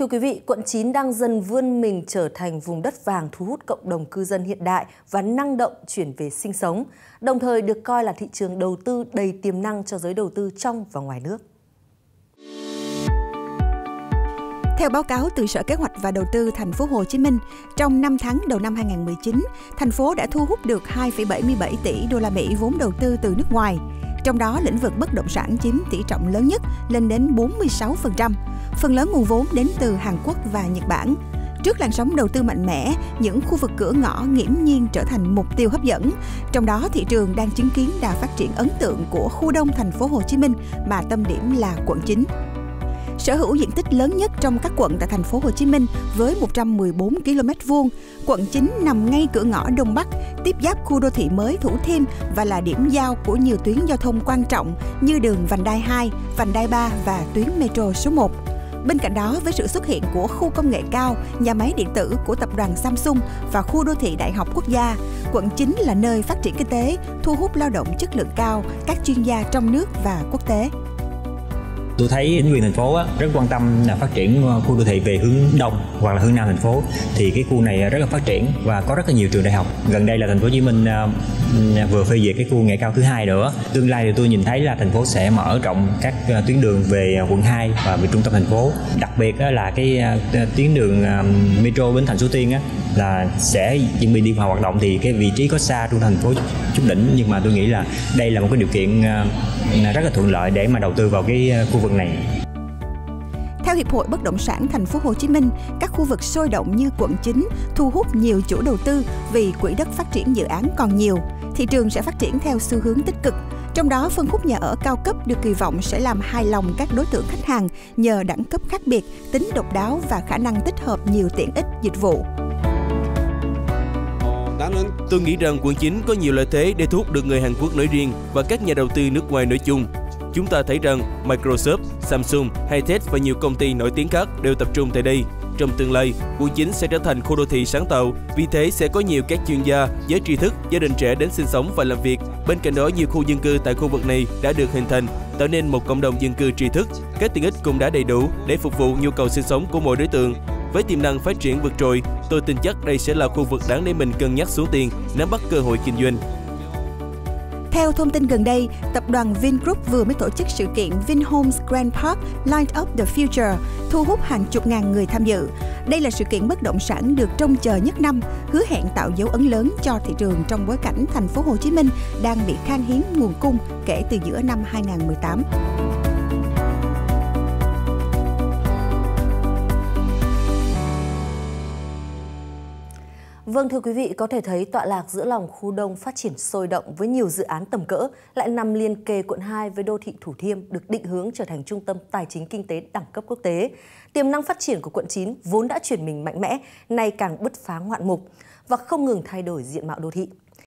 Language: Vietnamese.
Thưa quý vị, quận 9 đang dần vươn mình trở thành vùng đất vàng thu hút cộng đồng cư dân hiện đại và năng động chuyển về sinh sống, đồng thời được coi là thị trường đầu tư đầy tiềm năng cho giới đầu tư trong và ngoài nước. Theo báo cáo từ Sở Kế hoạch và Đầu tư Thành phố Hồ Chí Minh, trong 5 tháng đầu năm 2019, thành phố đã thu hút được 2,77 tỷ đô la Mỹ vốn đầu tư từ nước ngoài. Trong đó, lĩnh vực bất động sản chiếm tỷ trọng lớn nhất lên đến 46%. Phần lớn nguồn vốn đến từ Hàn Quốc và Nhật Bản. Trước làn sóng đầu tư mạnh mẽ, những khu vực cửa ngõ nghiễm nhiên trở thành mục tiêu hấp dẫn. Trong đó, thị trường đang chứng kiến đà phát triển ấn tượng của khu đông thành phố Hồ Chí Minh mà tâm điểm là quận 9. Sở hữu diện tích lớn nhất trong các quận tại thành phố Hồ Chí Minh với 114 km², quận 9 nằm ngay cửa ngõ Đông Bắc, tiếp giáp khu đô thị mới Thủ Thiêm và là điểm giao của nhiều tuyến giao thông quan trọng như đường Vành đai 2, Vành đai 3 và tuyến metro số 1. Bên cạnh đó, với sự xuất hiện của khu công nghệ cao, nhà máy điện tử của tập đoàn Samsung và khu đô thị Đại học Quốc gia, quận 9 là nơi phát triển kinh tế, thu hút lao động chất lượng cao, các chuyên gia trong nước và quốc tế. Tôi thấy chính quyền thành phố rất quan tâm là phát triển khu đô thị về hướng đông hoặc là hướng nam thành phố, thì cái khu này rất là phát triển và có rất là nhiều trường đại học. Gần đây là thành phố Hồ Chí Minh vừa phê duyệt cái khu nghệ cao thứ hai nữa. Tương lai thì tôi nhìn thấy là thành phố sẽ mở rộng các tuyến đường về quận 2 và về trung tâm thành phố. Đặc biệt là cái tuyến đường metro Bến Thành Suối Tiên là sẽ chuẩn bị đi vào hoạt động, thì cái vị trí có xa trung thành phố chút đỉnh, nhưng mà tôi nghĩ là đây là một cái điều kiện rất là thuận lợi để mà đầu tư vào cái khu vực này. Theo Hiệp hội Bất động sản Thành phố Hồ Chí Minh, các khu vực sôi động như quận 9 thu hút nhiều chủ đầu tư vì quỹ đất phát triển dự án còn nhiều. Thị trường sẽ phát triển theo xu hướng tích cực. Trong đó, phân khúc nhà ở cao cấp được kỳ vọng sẽ làm hài lòng các đối tượng khách hàng nhờ đẳng cấp khác biệt, tính độc đáo và khả năng tích hợp nhiều tiện ích dịch vụ. Tôi nghĩ rằng quận 9 có nhiều lợi thế để thu hút được người Hàn Quốc nói riêng và các nhà đầu tư nước ngoài nói chung. Chúng ta thấy rằng Microsoft, Samsung, Hitech và nhiều công ty nổi tiếng khác đều tập trung tại đây. Trong tương lai, quận 9 sẽ trở thành khu đô thị sáng tạo, vì thế sẽ có nhiều các chuyên gia, giới tri thức, gia đình trẻ đến sinh sống và làm việc. Bên cạnh đó, nhiều khu dân cư tại khu vực này đã được hình thành, tạo nên một cộng đồng dân cư tri thức. Các tiện ích cũng đã đầy đủ để phục vụ nhu cầu sinh sống của mỗi đối tượng. Với tiềm năng phát triển vượt trội, tôi tin chắc đây sẽ là khu vực đáng để mình cân nhắc xuống tiền, nắm bắt cơ hội kinh doanh. Theo thông tin gần đây, tập đoàn Vingroup vừa mới tổ chức sự kiện Vinhomes Grand Park Light Up the Future, thu hút hàng chục ngàn người tham dự. Đây là sự kiện bất động sản được trông chờ nhất năm, hứa hẹn tạo dấu ấn lớn cho thị trường trong bối cảnh thành phố Hồ Chí Minh đang bị khan hiếm nguồn cung kể từ giữa năm 2018. Vâng, thưa quý vị, có thể thấy tọa lạc giữa lòng khu đông phát triển sôi động với nhiều dự án tầm cỡ, lại nằm liên kề quận 2 với đô thị Thủ Thiêm được định hướng trở thành trung tâm tài chính kinh tế đẳng cấp quốc tế. Tiềm năng phát triển của quận 9 vốn đã chuyển mình mạnh mẽ, nay càng bứt phá ngoạn mục và không ngừng thay đổi diện mạo đô thị.